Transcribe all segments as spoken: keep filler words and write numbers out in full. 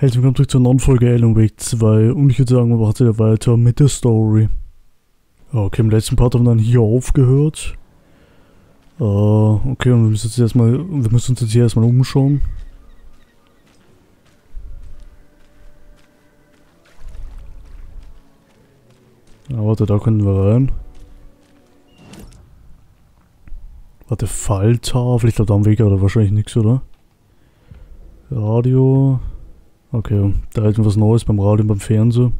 Hey, willkommen zurück zur neuen Folge Alan Wake zwei und ich würde sagen, wir machen jetzt wieder weiter mit der Story. Okay, im letzten Part haben wir dann hier aufgehört. Äh, uh, okay, und wir müssen, jetzt erstmal, wir müssen uns jetzt hier erstmal umschauen. Na, warte, da können wir rein. Warte, Falltafel, ich glaube da am Weg oder wahrscheinlich nichts, oder? Radio... Okay, da ist was Neues beim Radio und beim Fernseher.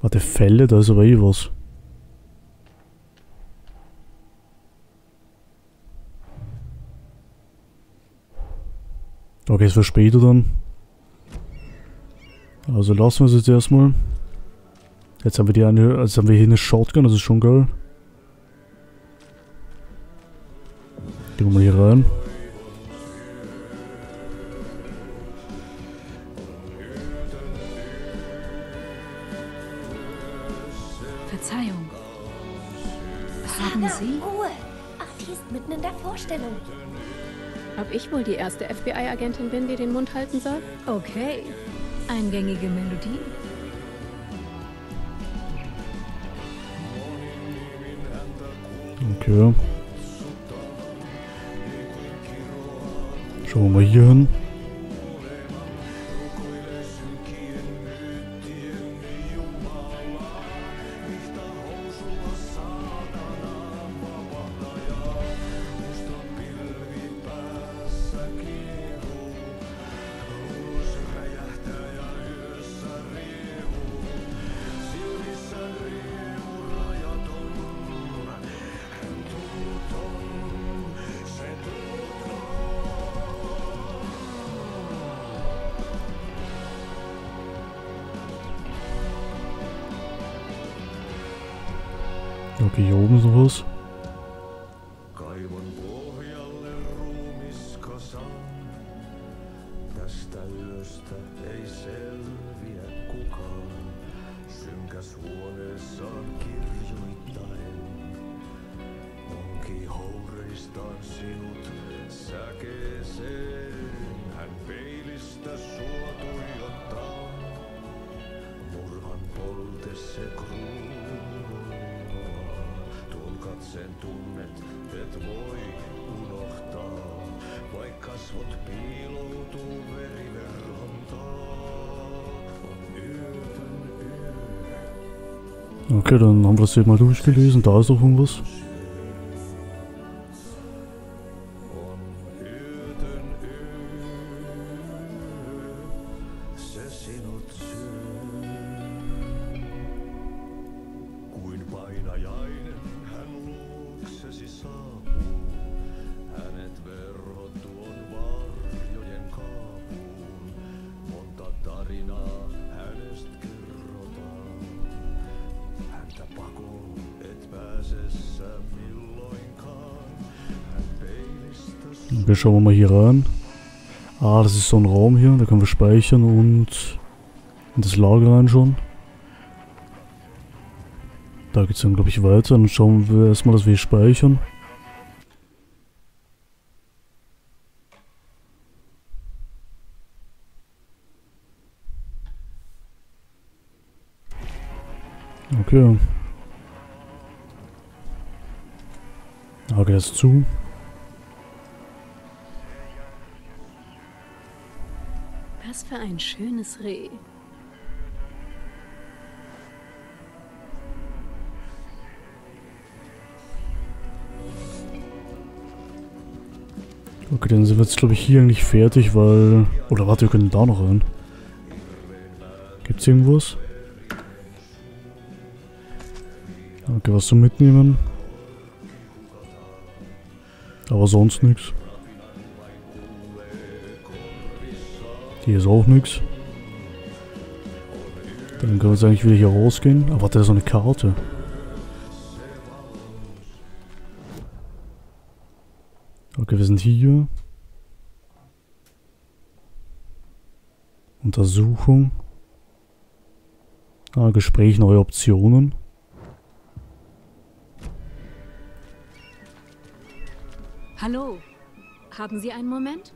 Warte, Fälle, da ist aber eh was. Okay, es war später dann. Also lassen wir es jetzt erstmal. Jetzt haben wir die eine, jetzt haben wir hier eine Shotgun, das ist schon geil. Gehen wir mal hier rein. Verzeihung. Was haben Sie? Ruhe! Ach, die ist mitten in der Vorstellung. Ob ich wohl die erste F B I-Agentin bin, die den Mund halten soll? Okay. Eingängige Melodie. Okay. Schauen wir mal hier hin. Okay, hier oben sowas. Sen tunnet, et voi unohtaa, vaikka kasvot piiloutuu veriverhontaan, on yötön yö. Okay, dann haben wir das eben mal durchgelesen, da ist doch irgendwas. Wir schauen mal hier rein. Ah, das ist so ein Raum hier, da können wir speichern und in das Lager reinschauen. Da geht es dann, glaube ich, weiter. Dann schauen wir erstmal, dass wir hier speichern. Okay. Ah, geht das zu. Was für ein schönes Reh. Okay, dann sind wir jetzt, glaube ich, hier eigentlich fertig, weil... Oder warte, wir können da noch rein. Gibt's irgendwas? Okay, was zum Mitnehmen. Aber sonst nichts. Hier ist auch nichts. Dann können wir jetzt eigentlich wieder hier rausgehen. Aber warte, da ist noch eine Karte. Okay, wir sind hier. Untersuchung. Ah, Gespräch, neue Optionen. Hallo. Haben Sie einen Moment?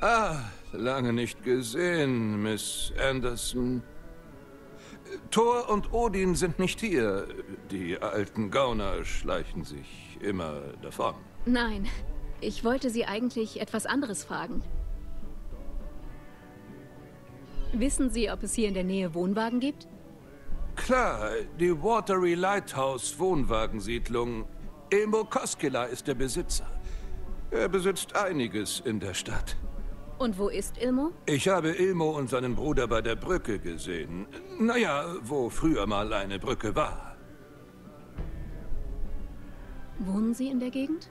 Ah, lange nicht gesehen, Miss Anderson. Thor und Odin sind nicht hier. Die alten Gauner schleichen sich immer davon. Nein, ich wollte Sie eigentlich etwas anderes fragen. Wissen Sie, ob es hier in der Nähe Wohnwagen gibt? Klar, die Watery Lighthouse Wohnwagensiedlung. Emo Koskila ist der Besitzer. Er besitzt einiges in der Stadt. Und wo ist Ilmo? Ich habe Ilmo und seinen Bruder bei der Brücke gesehen. Naja, wo früher mal eine Brücke war. Wohnen Sie in der Gegend?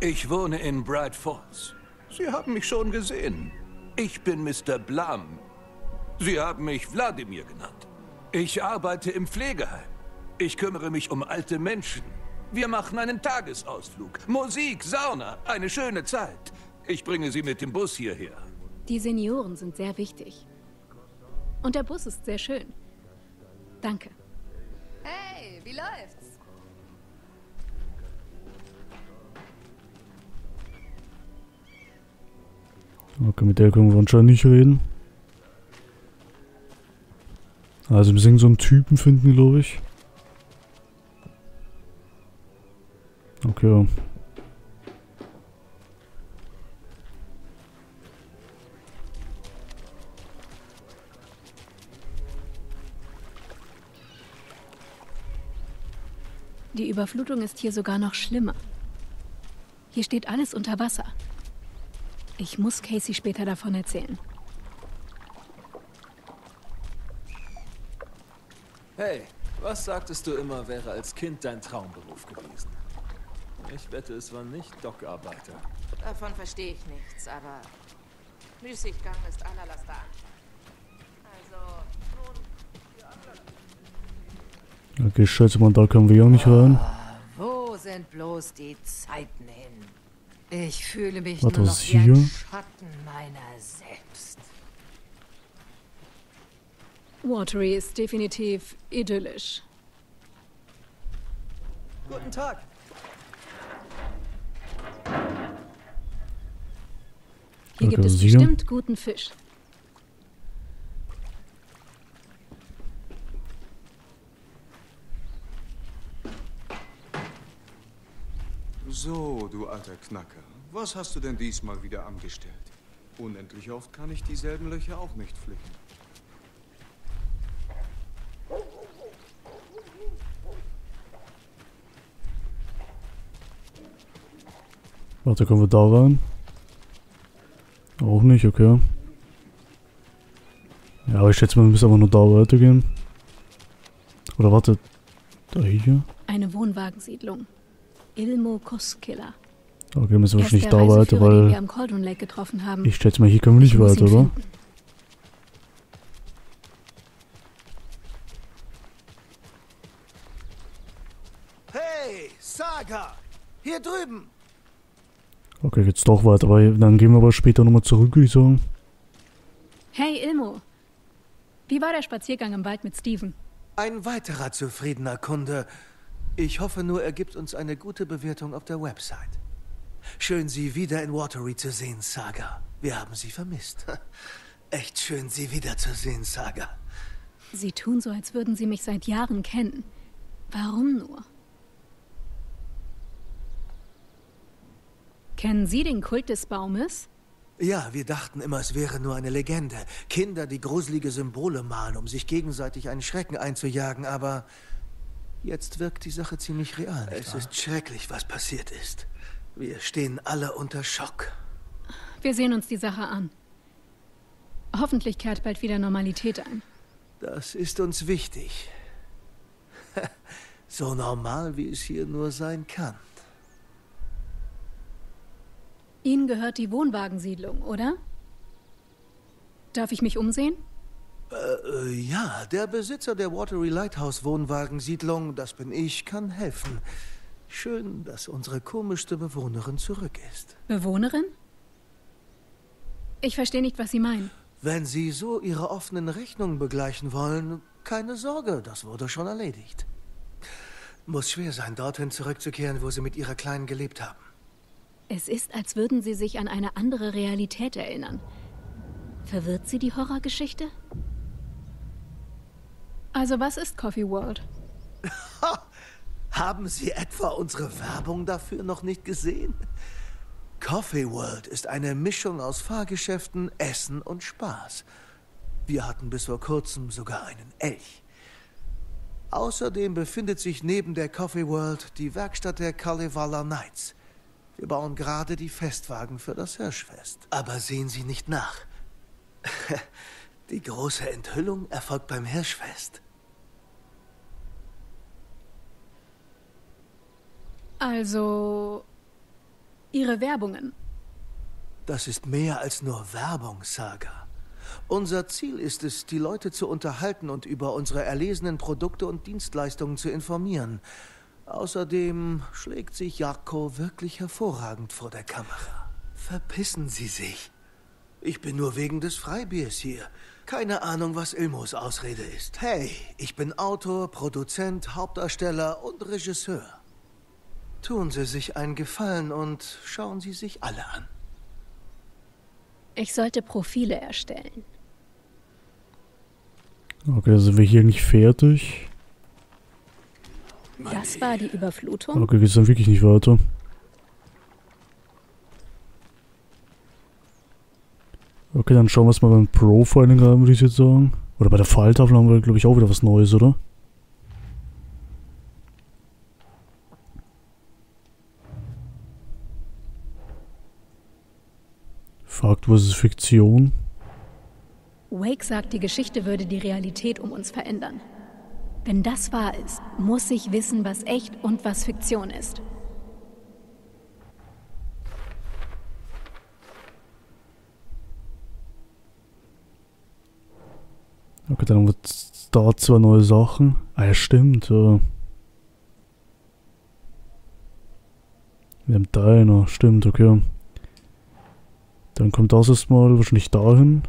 Ich wohne in Bright Falls. Sie haben mich schon gesehen. Ich bin Mister Blam. Sie haben mich Wladimir genannt. Ich arbeite im Pflegeheim. Ich kümmere mich um alte Menschen. Wir machen einen Tagesausflug. Musik, Sauna, eine schöne Zeit. Ich bringe Sie mit dem Bus hierher. Die Senioren sind sehr wichtig. Und der Bus ist sehr schön. Danke. Hey, wie läuft's? Okay, mit der können wir anscheinend nicht reden. Also, wir müssen so einen Typen finden, glaube ich. Okay. Die Überflutung ist hier sogar noch schlimmer. Hier steht alles unter Wasser. Ich muss Casey später davon erzählen. Hey, was sagtest du immer, wäre als Kind dein Traumberuf gewesen? Ich wette, es war nicht Dockarbeiter. Davon verstehe ich nichts, aber Müßiggang ist aller Laster an. Also... Okay, schätze mal, da können wir auch nicht rein. Oh, wo sind bloß die Zeiten hin? Ich fühle mich nur noch wie ein Schatten meiner selbst. Watery ist definitiv idyllisch. Guten Tag. Hier gibt es bestimmt guten Fisch. So, du alter Knacker, was hast du denn diesmal wieder angestellt? Unendlich oft kann ich dieselben Löcher auch nicht flicken. Warte, können wir da rein? Auch nicht, okay. Ja, aber ich schätze mal, wir müssen aber nur da weitergehen. Oder warte, da hier? Eine Wohnwagensiedlung. Ilmo Koskela. Okay, müssen wir wahrscheinlich nicht da weiter, weil wir am Cauldron Lake getroffen haben. Ich schätze mal, hier können wir nicht weiter, oder? Hey, Saga! Hier drüben! Okay, geht's doch weiter, aber dann gehen wir aber später nochmal zurück, würde ich sagen. Hey, Ilmo. Wie war der Spaziergang im Wald mit Steven? Ein weiterer zufriedener Kunde. Ich hoffe nur, er gibt uns eine gute Bewertung auf der Website. Schön, Sie wieder in Watery zu sehen, Saga. Wir haben Sie vermisst. Echt schön, Sie wiederzusehen, Saga. Sie tun so, als würden Sie mich seit Jahren kennen. Warum nur? Kennen Sie den Kult des Baumes? Ja, wir dachten immer, es wäre nur eine Legende. Kinder, die gruselige Symbole malen, um sich gegenseitig einen Schrecken einzujagen, aber... Jetzt wirkt die Sache ziemlich real. Es ist schrecklich, was passiert ist. Wir stehen alle unter Schock. Wir sehen uns die Sache an. Hoffentlich kehrt bald wieder Normalität ein. Das ist uns wichtig. So normal, wie es hier nur sein kann. Ihnen gehört die Wohnwagensiedlung, oder? Darf ich mich umsehen? Äh, ja, der Besitzer der Watery Lighthouse Wohnwagensiedlung, das bin ich, kann helfen. Schön, dass unsere komischste Bewohnerin zurück ist. Bewohnerin? Ich verstehe nicht, was Sie meinen. Wenn Sie so Ihre offenen Rechnungen begleichen wollen, keine Sorge, das wurde schon erledigt. Muss schwer sein, dorthin zurückzukehren, wo Sie mit Ihrer Kleinen gelebt haben. Es ist, als würden sie sich an eine andere Realität erinnern. Verwirrt sie die Horrorgeschichte? Also was ist Coffee World? Haben Sie etwa unsere Werbung dafür noch nicht gesehen? Coffee World ist eine Mischung aus Fahrgeschäften, Essen und Spaß. Wir hatten bis vor kurzem sogar einen Elch. Außerdem befindet sich neben der Coffee World die Werkstatt der Kalevala Knights. Wir bauen gerade die Festwagen für das Hirschfest. Aber sehen Sie nicht nach. Die große Enthüllung erfolgt beim Hirschfest. Also... Ihre Werbungen. Das ist mehr als nur Werbung, Saga. Unser Ziel ist es, die Leute zu unterhalten und über unsere erlesenen Produkte und Dienstleistungen zu informieren. Außerdem schlägt sich Jacko wirklich hervorragend vor der Kamera. Verpissen Sie sich. Ich bin nur wegen des Freibiers hier. Keine Ahnung, was Ilmos Ausrede ist. Hey, ich bin Autor, Produzent, Hauptdarsteller und Regisseur. Tun Sie sich einen Gefallen und schauen Sie sich alle an. Ich sollte Profile erstellen. Okay, also sind wir hier nicht fertig. Das war die Überflutung. Okay, geht's dann wirklich nicht weiter. Okay, dann schauen wir es mal beim Profiling rein, würde ich jetzt sagen. Oder bei der Falltafel haben wir, glaube ich, auch wieder was Neues, oder? Fakt versus Fiktion. Wake sagt, die Geschichte würde die Realität um uns verändern. Wenn das wahr ist, muss ich wissen, was echt und was Fiktion ist. Okay, dann haben wir da zwei neue Sachen. Ah ja, stimmt. Ja. Wir haben Diner, stimmt, okay. Dann kommt das erstmal wahrscheinlich dahin.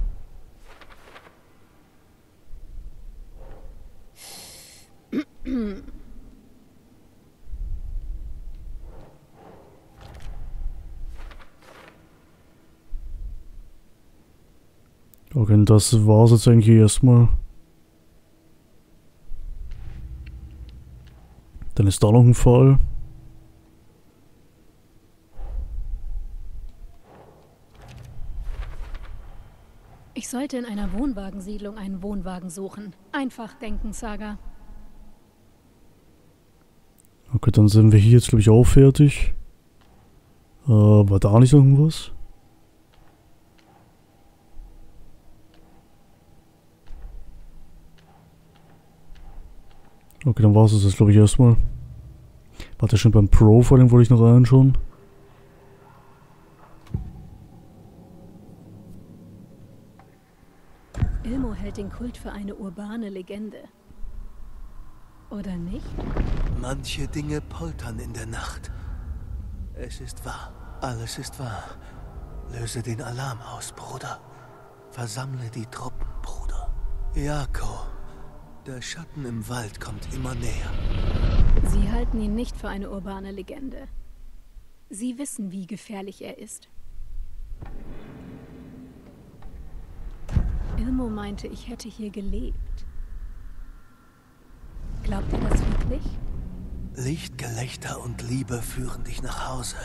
Okay, und das war's jetzt eigentlich erstmal. Dann ist da noch ein Fall. Ich sollte in einer Wohnwagensiedlung einen Wohnwagen suchen. Einfach denken, Saga. Okay, dann sind wir hier jetzt, glaube ich, auch fertig. Äh, war da nicht irgendwas? Okay, dann war es das jetzt, glaube ich, erstmal. Warte, schon beim Profiling wollte ich noch reinschauen. Ilmo hält den Kult für eine urbane Legende. Oder nicht? Manche Dinge poltern in der Nacht. Es ist wahr. Alles ist wahr. Löse den Alarm aus, Bruder. Versammle die Truppen, Bruder. Jacko, der Schatten im Wald kommt immer näher. Sie halten ihn nicht für eine urbane Legende. Sie wissen, wie gefährlich er ist. Ilmo meinte, ich hätte hier gelebt. Glaubt ihr das wirklich? Licht, Gelächter und Liebe führen dich nach Hause.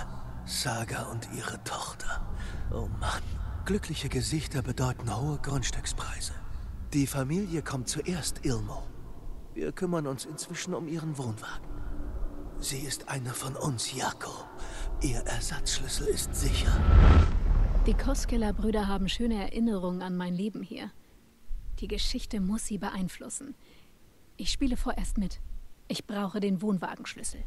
Saga und ihre Tochter. Oh Mann. Glückliche Gesichter bedeuten hohe Grundstückspreise. Die Familie kommt zuerst, Ilmo. Wir kümmern uns inzwischen um ihren Wohnwagen. Sie ist eine von uns, Jacko. Ihr Ersatzschlüssel ist sicher. Die Koskela-Brüder haben schöne Erinnerungen an mein Leben hier. Die Geschichte muss sie beeinflussen. Ich spiele vorerst mit. Ich brauche den Wohnwagenschlüssel.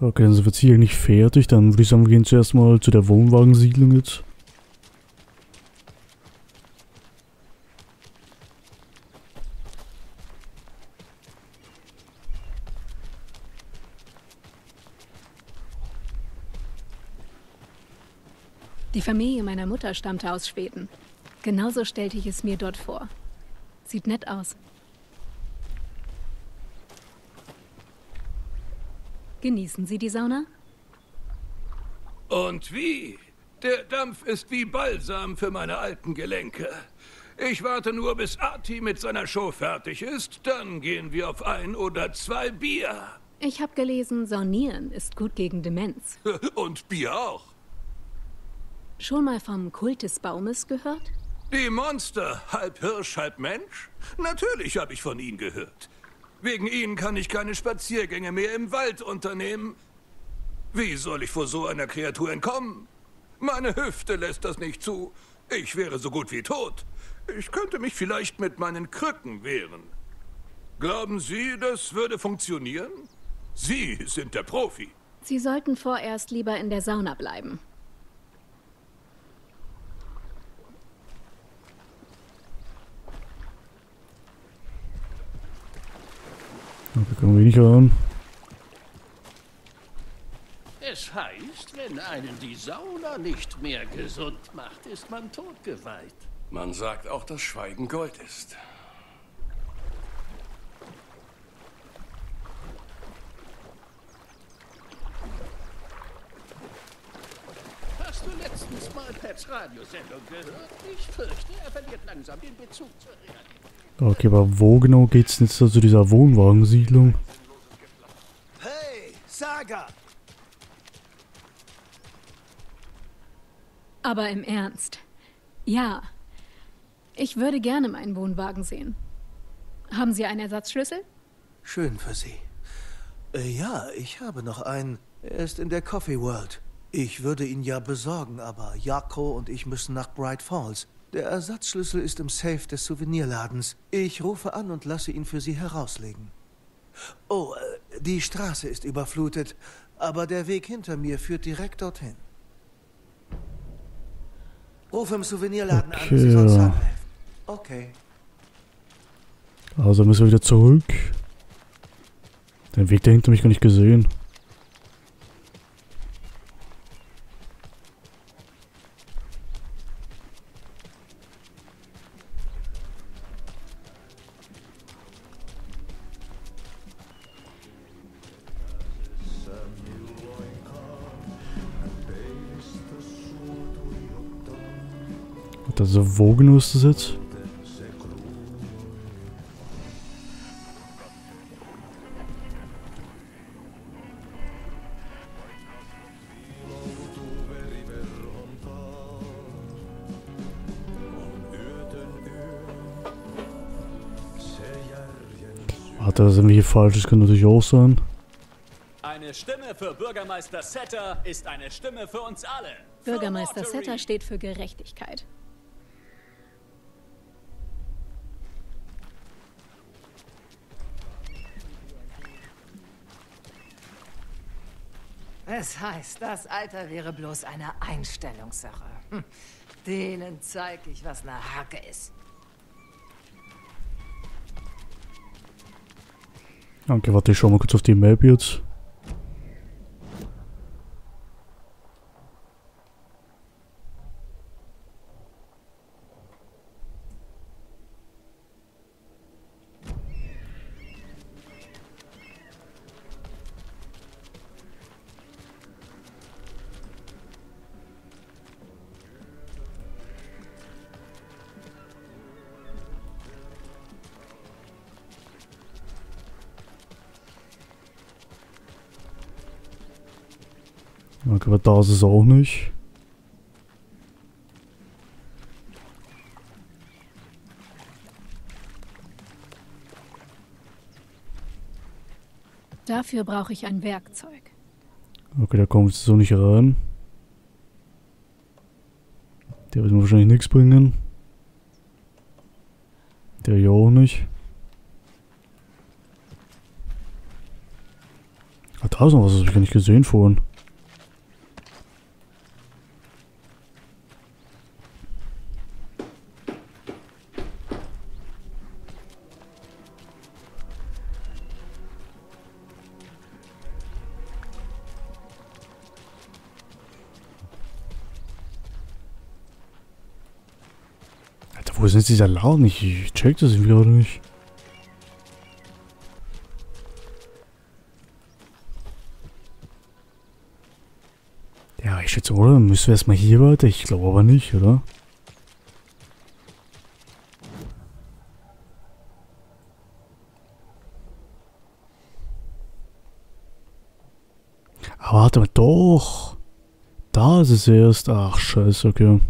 Okay, dann sind wir jetzt hier nicht fertig. Dann würde ich sagen, wir gehen zuerst mal zu der Wohnwagensiedlung jetzt. Die Familie meiner Mutter stammte aus Schweden. Genauso stellte ich es mir dort vor. Sieht nett aus. Genießen Sie die Sauna? Und wie? Der Dampf ist wie Balsam für meine alten Gelenke. Ich warte nur, bis Arti mit seiner Show fertig ist. Dann gehen wir auf ein oder zwei Bier. Ich habe gelesen, Saunieren ist gut gegen Demenz. Und Bier auch. Schon mal vom Kult des Baumes gehört? Die Monster, halb Hirsch, halb Mensch? Natürlich habe ich von ihnen gehört. Wegen ihnen kann ich keine Spaziergänge mehr im Wald unternehmen. Wie soll ich vor so einer Kreatur entkommen? Meine Hüfte lässt das nicht zu. Ich wäre so gut wie tot. Ich könnte mich vielleicht mit meinen Krücken wehren. Glauben Sie, das würde funktionieren? Sie sind der Profi. Sie sollten vorerst lieber in der Sauna bleiben. Da können wir nicht haben. Es heißt, wenn einen die Sauna nicht mehr gesund macht, ist man totgeweiht. Man sagt auch, dass Schweigen Gold ist. Hast du letztens mal Pets Radiosendung gehört? Ich fürchte, er verliert langsam den Bezug zur Realität. Okay, aber wo genau geht's jetzt zu dieser Wohnwagensiedlung? Hey, Saga! Aber im Ernst. Ja. Ich würde gerne meinen Wohnwagen sehen. Haben Sie einen Ersatzschlüssel? Schön für Sie. Äh, ja, ich habe noch einen. Er ist in der Coffee World. Ich würde ihn ja besorgen, aber Jacko und ich müssen nach Bright Falls. Der Ersatzschlüssel ist im Safe des Souvenirladens. Ich rufe an und lasse ihn für Sie herauslegen. Oh, äh, die Straße ist überflutet, aber der Weg hinter mir führt direkt dorthin. Ruf im Souvenirladen okay, an, Sie sollen es anhelfen. Okay. Also müssen wir wieder zurück. Den Weg dahinter habe ich gar nicht gesehen. Also wo genau ist das jetzt? Warte, da sind wir hier falsch, das könnte natürlich auch sein. Eine Stimme für Bürgermeister Setta ist eine Stimme für uns alle. Bürgermeister Setta steht für Gerechtigkeit. Es heißt, das Alter wäre bloß eine Einstellungssache. Hm. Denen zeige ich, was eine Hacke ist. Danke, warte, ich schau mal kurz auf die Map jetzt. Aber da ist es auch nicht. Dafür brauche ich ein Werkzeug. Okay, da kommen wir so nicht ran. Der wird mir wahrscheinlich nichts bringen. Der ja auch nicht. Ah, da ist noch was, das habe ich gar nicht gesehen vorhin. Wo ist jetzt dieser Laden? Ich check das irgendwie gerade nicht. Ja, ich schätze, oder? Dann müssen wir erstmal hier weiter. Ich glaube aber nicht, oder? Aber warte mal, doch. Da ist es erst. Ach, scheiße, okay.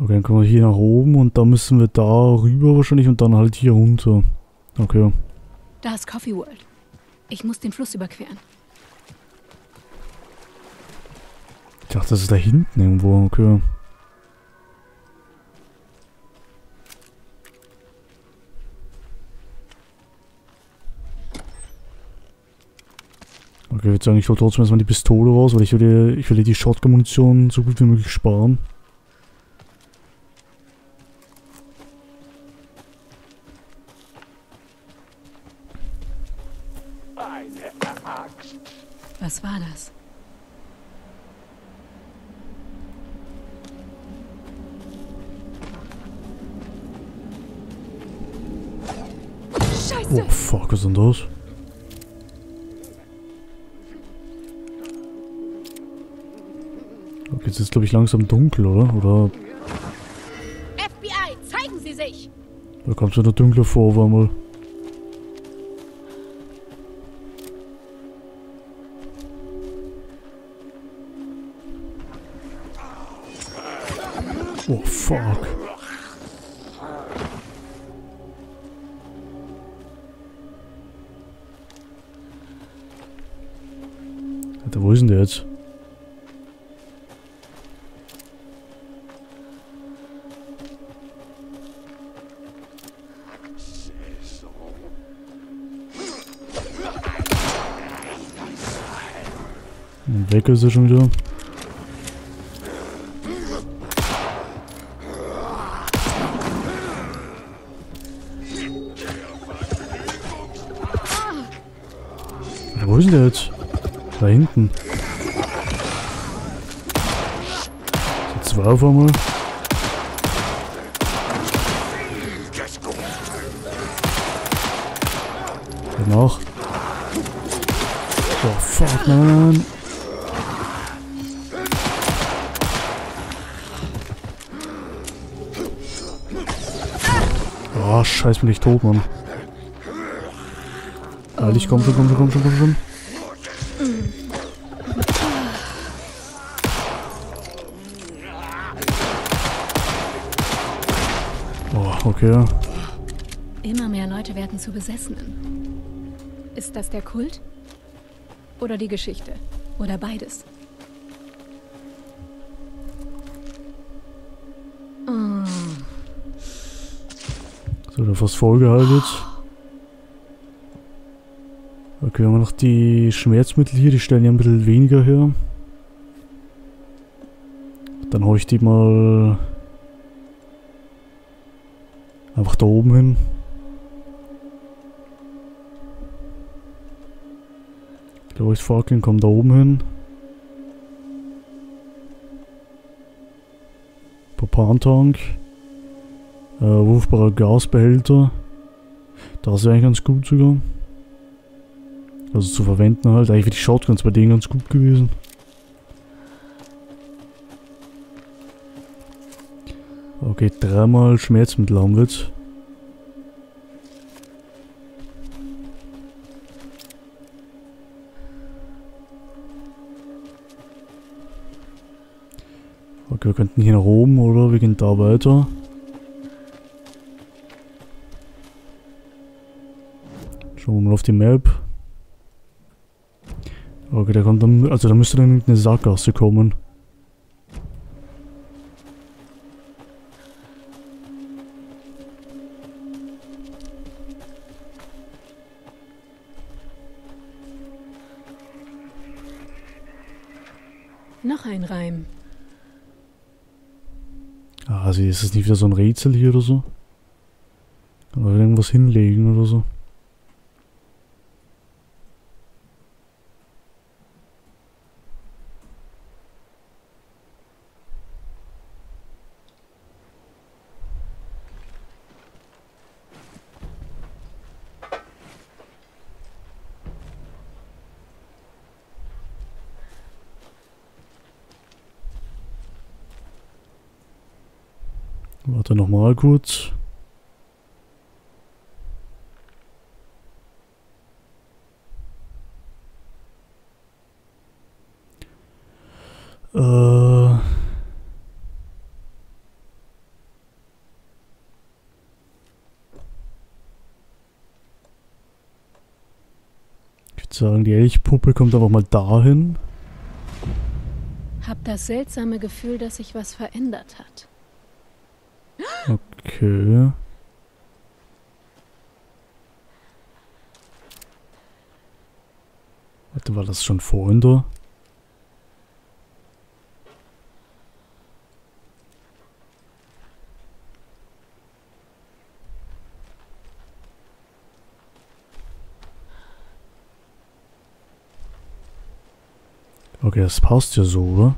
Okay, dann kommen wir hier nach oben und da müssen wir da rüber wahrscheinlich und dann halt hier runter. Okay. Da ist Coffee World. Ich muss den Fluss überqueren. Ich dachte, das ist da hinten irgendwo. Okay. Okay, ich würde sagen, ich hole trotzdem erstmal die Pistole raus, weil ich will, ich will die Shotgun-Munition so gut wie möglich sparen. Was war das? Scheiße! Oh fuck, was ist denn das? Okay, jetzt ist glaube ich langsam dunkel, oder? Oder? F B I, zeigen Sie sich! Da kommt es wieder dunkler vor, war mal. Oh fuck. Alter, wo ist denn der jetzt? Und weg ist er schon wieder. Wo ist denn der jetzt? Da hinten. Zwei auf einmal. Den auch. Oh fuck, man. Oh, scheiß, bin ich tot, Mann. Alter, ich komm schon, komm schon, komm schon, komm schon. Oh, okay. Immer mehr Leute werden zu Besessenen. Ist das der Kult? Oder die Geschichte? Oder beides? Mm. So, da fast vollgehalten. Okay, haben wir noch die Schmerzmittel hier, die stellen ja ein bisschen weniger her. Dann hau ich die mal einfach da oben hin. Ich glaube, ich fucking komm da oben hin. Propantank. Äh, wurfbarer Gasbehälter. Das wäre eigentlich ganz gut sogar. Also zu verwenden halt. Eigentlich wäre die Shotguns bei denen ganz gut gewesen. Okay, dreimal Schmerzmittel haben wir jetzt. Okay, wir könnten hier nach oben, oder? Wir gehen da weiter. Schauen wir mal auf die Map. Okay, da kommt dann, also da müsste dann irgendeine Sackgasse kommen. Noch ein Reim. Ah, also ist es nicht wieder so ein Rätsel hier oder so? Oder irgendwas hinlegen oder so? Warte nochmal kurz. Äh... Sagen, die Elchpuppe kommt einfach mal dahin. Hab das seltsame Gefühl, dass sich was verändert hat. Okay. Warte, war das schon vorhin da? Okay, das passt ja so, oder?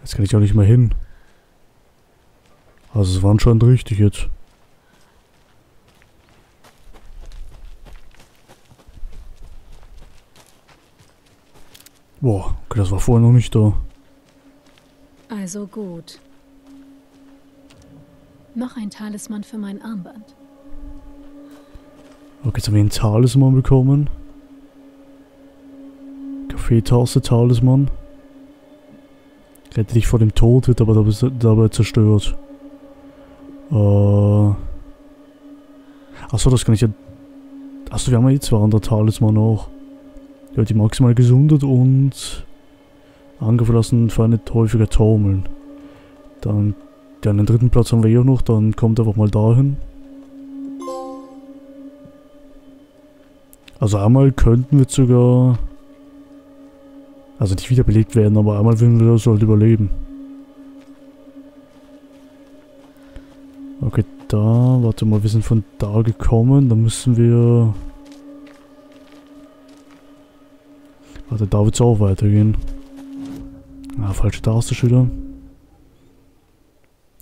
Jetzt kann ich auch nicht mehr hin. Also es war anscheinend richtig jetzt. Boah, okay, das war vorher noch nicht da. Also gut. Noch ein Talisman für mein Armband. Okay, jetzt haben wir einen Talisman bekommen. Kaffeetasse, Talisman. Rette dich vor dem Tod, wird aber dabei zerstört. Äh. Achso, das kann ich ja. Achso, wir haben ja jetzt zweihundert Talisman auch. Ja, die maximal gesundet und Angriff lassen Feinde häufiger taumeln. Dann den dritten Platz haben wir hier noch, dann kommt einfach mal dahin. Also einmal könnten wir sogar. Also nicht wiederbelebt werden, aber einmal würden wir das halt überleben. Okay, da, warte mal, wir sind von da gekommen, da müssen wir... Warte, da wird es auch weitergehen. Ah, falsche Taste wieder.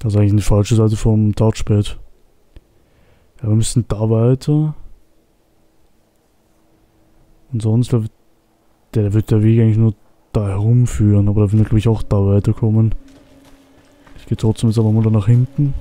Das ist eigentlich die falsche Seite vom Touchpad. Ja, wir müssen da weiter. Und sonst wird der, wird der Weg eigentlich nur da herumführen, aber da will ich glaube ich auch da weiterkommen. Ich gehe trotzdem jetzt aber mal da nach hinten.